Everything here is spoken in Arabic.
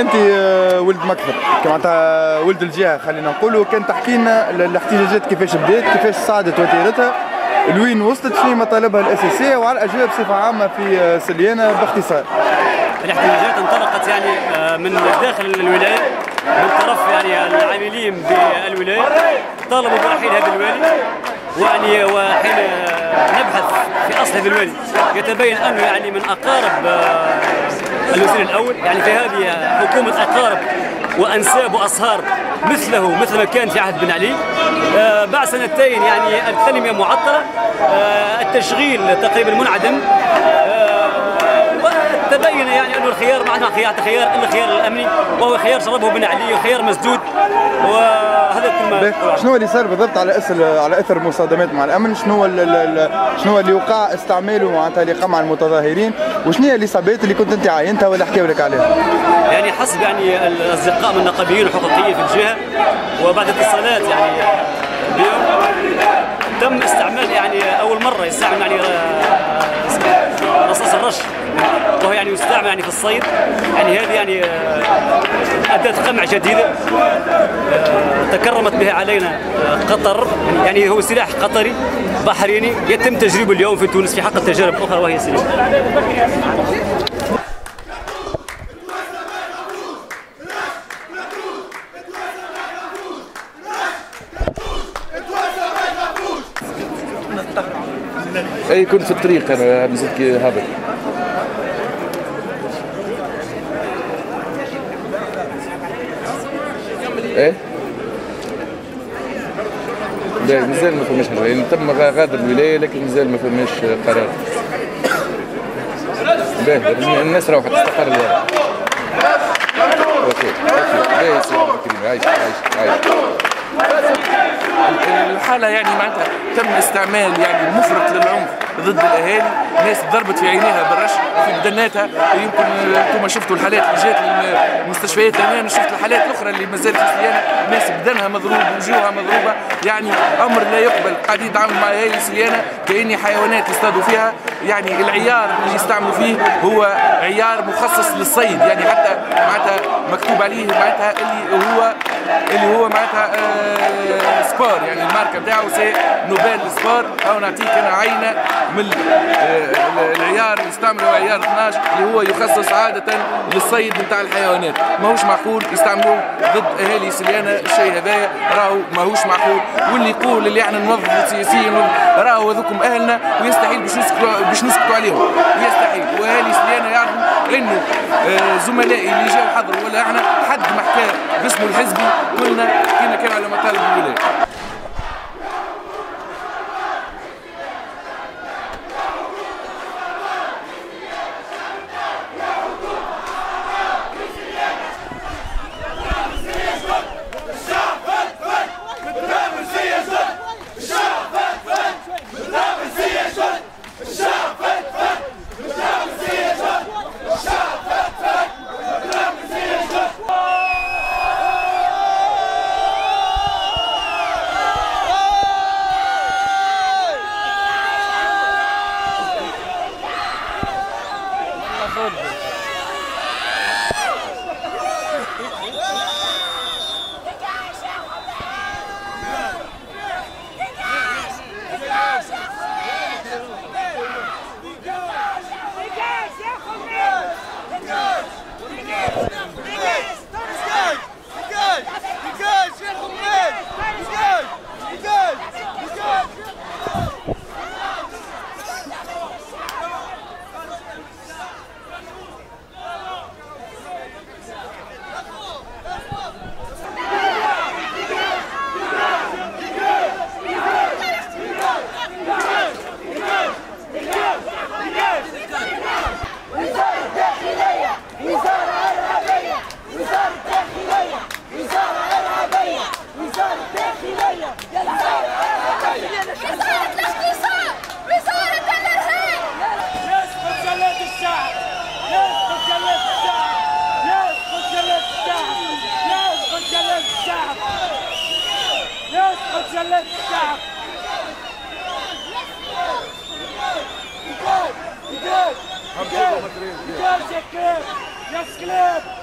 انت ولد مكتب معناتها ولد الجهه خلينا نقولوا، كان تحكي لنا الاحتجاجات كيفاش بدات، كيفاش صعدت وتيرتها، لوين وصلت، شنو مطالبها الاساسيه وعلى الاجواء بصفه عامه في سليانه باختصار. الاحتجاجات انطلقت يعني من داخل الولايه، من طرف يعني العاملين بالولايه طالبوا برحيل هذا الوالي، ويعني وحين نبحث في اصل هذا الوالي يتبين انه يعني من اقارب الوزير الاول، يعني في هذه حكومه اقارب وانساب واصهار مثله مثل ما كان في عهد بن علي. بعد سنتين يعني التنميه معطله، التشغيل تقريبا منعدم، تبين يعني انه الخيار ما عندنا خيار الا الخيار الامني، وهو خيار جربه بن علي وخيار مسدود. وهذا شنو اللي صار بالضبط على اثر المصادمات مع الامن؟ شنو اللي وقع استعماله معناتها اللي قام على المتظاهرين، وشنو هي الاصابات اللي كنت انت عاينتها ولا حكاو لك عليها؟ يعني حسب يعني الاصدقاء من النقابيين الحقوقيين في الجهه وبعد اتصالات يعني بهم تم استعمال يعني اول مره يستعمل يعني رصاص الرش، وهو يعني يستعمل يعني في الصيد، يعني هذه يعني أداة قمع جديدة تكرمت بها علينا قطر، يعني هو سلاح قطري بحريني يتم تجريبه اليوم في تونس في حق تجارب أخرى وهي سلاح. اي كنت في الطريق انا مسك هابط. ايه لا مازال ما فماش حاجه، يعني تم غادر الولايه لكن مازال ما فماش قرار. باهي الناس روحت تستقر الوضع. اوكي باهي يا سي عبد الكريم، عايش عايش. الحاله يعني معناتها تم استعمال يعني مفرط للعنف ضد الاهالي، ناس ضربت في عينيها بالرش في بدناتها. يمكن انتم شفتوا الحالات اللي جات للمستشفيات، انا شفت الحالات الاخرى اللي مازالت في سليانه، ناس بدنها مضروب وجوهها مضروبه، يعني امر لا يقبل. قاعدين يتعاملوا مع اهالي سليانه كاني حيوانات يصطادوا فيها، يعني العيار اللي يستعملوا فيه هو عيار مخصص للصيد، يعني حتى معناتها مكتوب عليه معناتها اللي هو معناتها سبار، يعني الماركه بتاعه سي نوبيل سبار. او نعطيك انا عينه من العيار اللي استعملوا، عيار 12 اللي هو يخصص عاده للصيد نتاع الحيوانات. ماهوش معقول يستعملوه ضد اهالي سليانه، الشيء هذايا راهو ماهوش معقول. واللي يقول اللي احنا نوظفوا سياسيين راهو هذوكم اهلنا، ويستحيل باش نسكتوا عليهم، يستحيل. واهالي سليانه يعرفوا انه زملائي اللي جاوا حضروا ولا احنا حد ما حكى باسمه الحزبي، قلنا كان على مطالب الولايه. Yes, Gleb! Yes, Gleb!